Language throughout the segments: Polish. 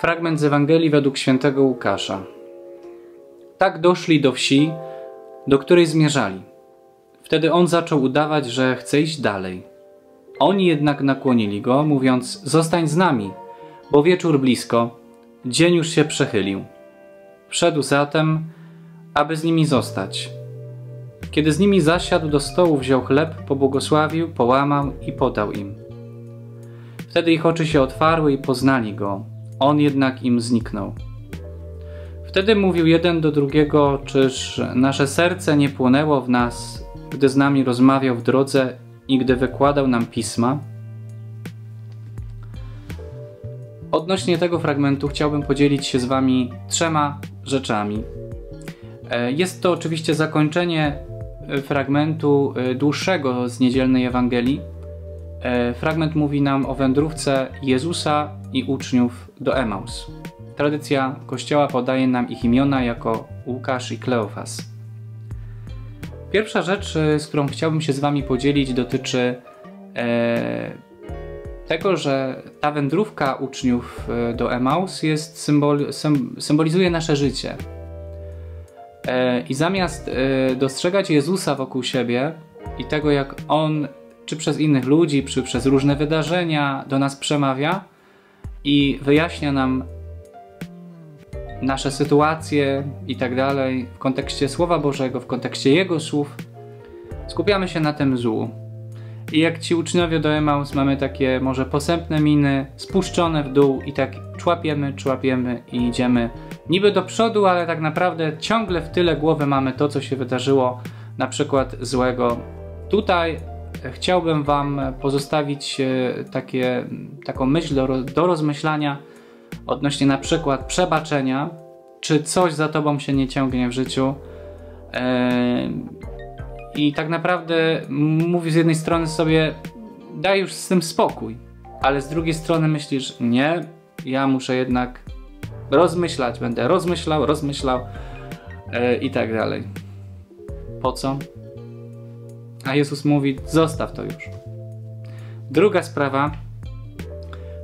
Fragment z Ewangelii według świętego Łukasza. Tak doszli do wsi, do której zmierzali. Wtedy on zaczął udawać, że chce iść dalej. Oni jednak nakłonili go, mówiąc: zostań z nami, bo wieczór blisko, dzień już się przechylił. Wszedł zatem, aby z nimi zostać. Kiedy z nimi zasiadł do stołu, wziął chleb, pobłogosławił, połamał i podał im. Wtedy ich oczy się otwarły i poznali go. On jednak im zniknął. Wtedy mówił jeden do drugiego: czyż nasze serce nie płonęło w nas, gdy z nami rozmawiał w drodze i gdy wykładał nam pisma? Odnośnie tego fragmentu chciałbym podzielić się z wami trzema rzeczami. Jest to oczywiście zakończenie fragmentu dłuższego z niedzielnej Ewangelii. Fragment mówi nam o wędrówce Jezusa i uczniów do Emaus. Tradycja Kościoła podaje nam ich imiona jako Łukasz i Kleofas. Pierwsza rzecz, z którą chciałbym się z wami podzielić, dotyczy tego, że ta wędrówka uczniów do Emaus jest symbolizuje nasze życie. I zamiast dostrzegać Jezusa wokół siebie i tego, jak On czy przez innych ludzi, czy przez różne wydarzenia do nas przemawia i wyjaśnia nam nasze sytuacje i tak dalej, w kontekście Słowa Bożego, w kontekście Jego słów, skupiamy się na tym złu. I jak ci uczniowie do Emaus, mamy takie może posępne miny, spuszczone w dół i tak człapiemy i idziemy niby do przodu, ale tak naprawdę ciągle w tyle głowy mamy to, co się wydarzyło, na przykład złego. Tutaj chciałbym wam pozostawić taką myśl do rozmyślania odnośnie na przykład przebaczenia, czy coś za tobą się nie ciągnie w życiu. I tak naprawdę mówisz z jednej strony sobie: daj już z tym spokój, ale z drugiej strony myślisz: nie, ja muszę jednak rozmyślać, będę rozmyślał i tak dalej. Po co? A Jezus mówi: zostaw to już. Druga sprawa,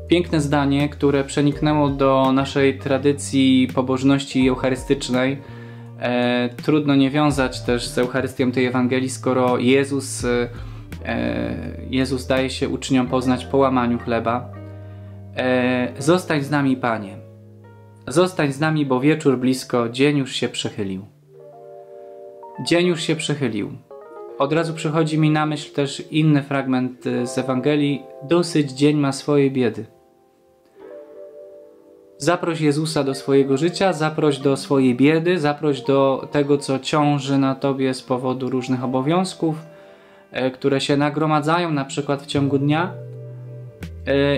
piękne zdanie, które przeniknęło do naszej tradycji pobożności eucharystycznej. Trudno nie wiązać też z Eucharystią tej Ewangelii, skoro Jezus daje się uczniom poznać po łamaniu chleba. Zostań z nami, Panie. Zostań z nami, bo wieczór blisko, dzień już się przechylił. Dzień już się przechylił. Od razu przychodzi mi na myśl też inny fragment z Ewangelii. Dosyć dzień ma swojej biedy. Zaproś Jezusa do swojego życia, zaproś do swojej biedy, zaproś do tego, co ciąży na tobie z powodu różnych obowiązków, które się nagromadzają na przykład w ciągu dnia,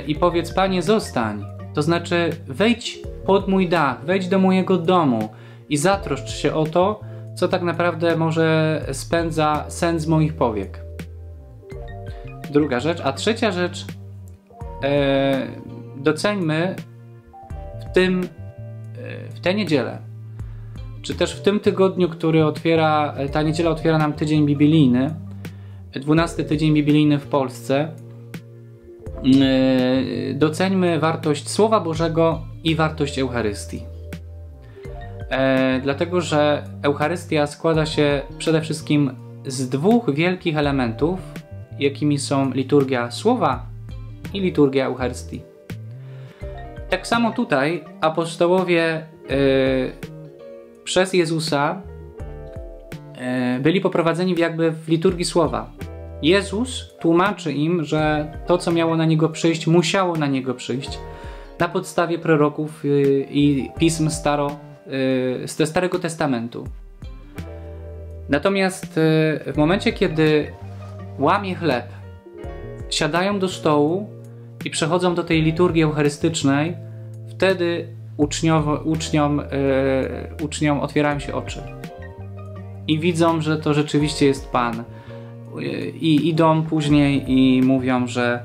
i powiedz: Panie, zostań. To znaczy wejdź pod mój dach, wejdź do mojego domu i zatroszcz się o to, co tak naprawdę może spędza sen z moich powiek. Druga rzecz. A trzecia rzecz, doceńmy w tę niedzielę, czy też w tym tygodniu, który ta niedziela otwiera nam tydzień biblijny, 12 tydzień biblijny w Polsce, doceńmy wartość Słowa Bożego i wartość Eucharystii. Dlatego, że Eucharystia składa się przede wszystkim z dwóch wielkich elementów, jakimi są liturgia Słowa i liturgia Eucharystii. Tak samo tutaj apostołowie przez Jezusa byli poprowadzeni jakby w liturgii Słowa. Jezus tłumaczy im, że to, co miało na Niego przyjść, musiało na Niego przyjść na podstawie proroków i pism Starego Testamentu. Natomiast w momencie, kiedy łamie chleb, siadają do stołu i przechodzą do tej liturgii eucharystycznej, wtedy uczniom otwierają się oczy i widzą, że to rzeczywiście jest Pan, i idą później i mówią, że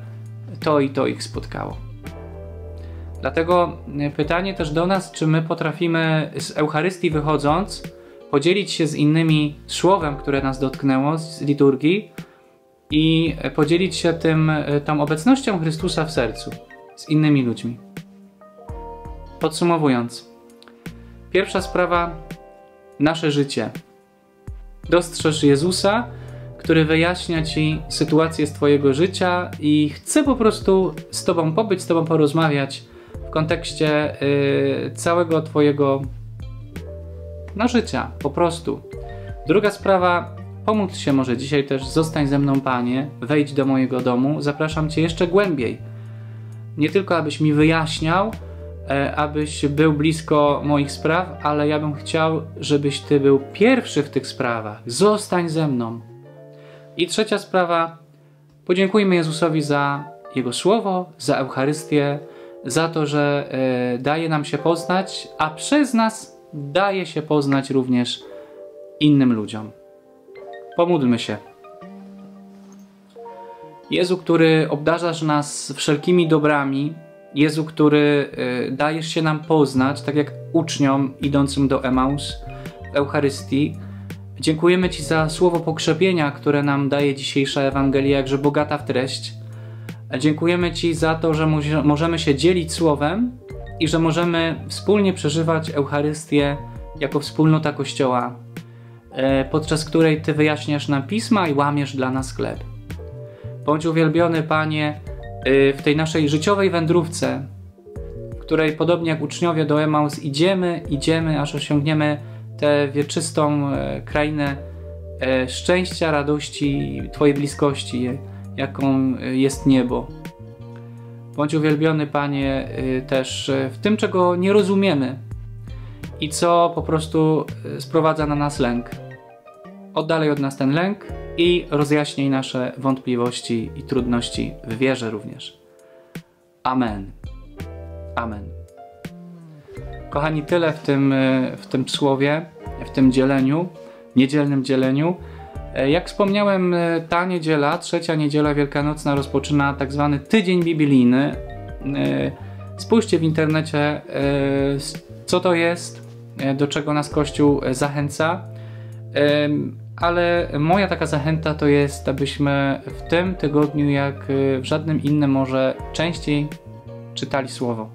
to i to ich spotkało. Dlatego pytanie też do nas, czy my potrafimy z Eucharystii wychodząc podzielić się z innymi słowem, które nas dotknęło z liturgii, i podzielić się tą obecnością Chrystusa w sercu z innymi ludźmi. Podsumowując, pierwsza sprawa, nasze życie. Dostrzeż Jezusa, który wyjaśnia Ci sytuację z Twojego życia i chce po prostu z Tobą pobyć, z Tobą porozmawiać w kontekście całego Twojego życia, po prostu. Druga sprawa, pomódl się może dzisiaj też, zostań ze mną Panie, wejdź do mojego domu, zapraszam Cię jeszcze głębiej. Nie tylko abyś mi wyjaśniał, abyś był blisko moich spraw, ale ja bym chciał, żebyś Ty był pierwszy w tych sprawach. Zostań ze mną. I trzecia sprawa, podziękujmy Jezusowi za Jego Słowo, za Eucharystię, za to, że daje nam się poznać, a przez nas daje się poznać również innym ludziom. Pomódlmy się. Jezu, który obdarzasz nas wszelkimi dobrami, Jezu, który dajesz się nam poznać, tak jak uczniom idącym do Emaus w Eucharystii. Dziękujemy Ci za słowo pokrzepienia, które nam daje dzisiejsza Ewangelia, jakże bogata w treść. Dziękujemy Ci za to, że możemy się dzielić słowem i że możemy wspólnie przeżywać Eucharystię jako wspólnota Kościoła, podczas której Ty wyjaśniasz nam Pisma i łamiesz dla nas chleb. Bądź uwielbiony, Panie, w tej naszej życiowej wędrówce, w której podobnie jak uczniowie do Emaus idziemy, aż osiągniemy tę wieczystą krainę szczęścia, radości, Twojej bliskości, jaką jest niebo. Bądź uwielbiony, Panie, też w tym, czego nie rozumiemy i co po prostu sprowadza na nas lęk. Oddalaj od nas ten lęk i rozjaśnij nasze wątpliwości i trudności w wierze również. Amen. Amen. Kochani, tyle w tym słowie, w tym dzieleniu, niedzielnym dzieleniu. Jak wspomniałem, ta niedziela, trzecia niedziela wielkanocna rozpoczyna tak zwany tydzień biblijny. Spójrzcie w internecie, co to jest, do czego nas Kościół zachęca. Ale moja taka zachęta to jest, abyśmy w tym tygodniu, jak w żadnym innym może, częściej czytali Słowo.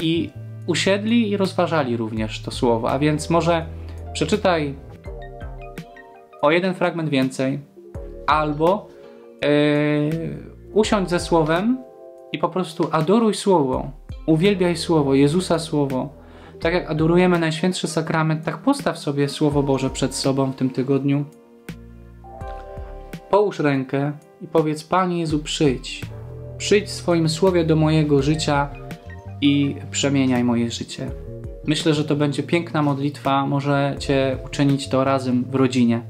I usiedli i rozważali również to Słowo. A więc może przeczytaj o jeden fragment więcej, albo usiądź ze Słowem i po prostu adoruj Słowo, uwielbiaj Słowo, Jezusa Słowo. Tak jak adorujemy Najświętszy Sakrament, tak postaw sobie Słowo Boże przed sobą w tym tygodniu. Połóż rękę i powiedz: Panie Jezu, przyjdź. Przyjdź w swoim Słowie do mojego życia i przemieniaj moje życie. Myślę, że to będzie piękna modlitwa. Możecie uczynić to razem w rodzinie.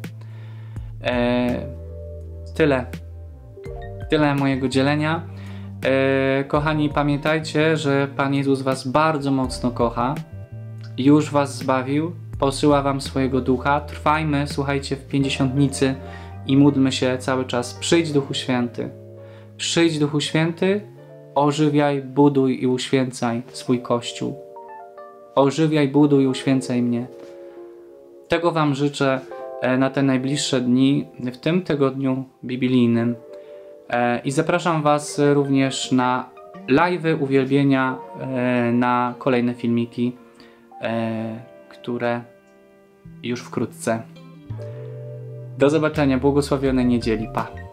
Tyle. Tyle mojego dzielenia. Kochani, pamiętajcie, że Pan Jezus was bardzo mocno kocha. Już was zbawił, posyła wam swojego Ducha. Trwajmy, słuchajcie, w Pięćdziesiątnicy i módlmy się cały czas. Przyjdź, Duchu Święty. Przyjdź, Duchu Święty, ożywiaj, buduj i uświęcaj swój Kościół. Ożywiaj, buduj i uświęcaj mnie. Tego wam życzę na te najbliższe dni, w tym tygodniu biblijnym. I zapraszam was również na live'y, uwielbienia, na kolejne filmiki, które już wkrótce. Do zobaczenia, błogosławionej niedzieli, pa!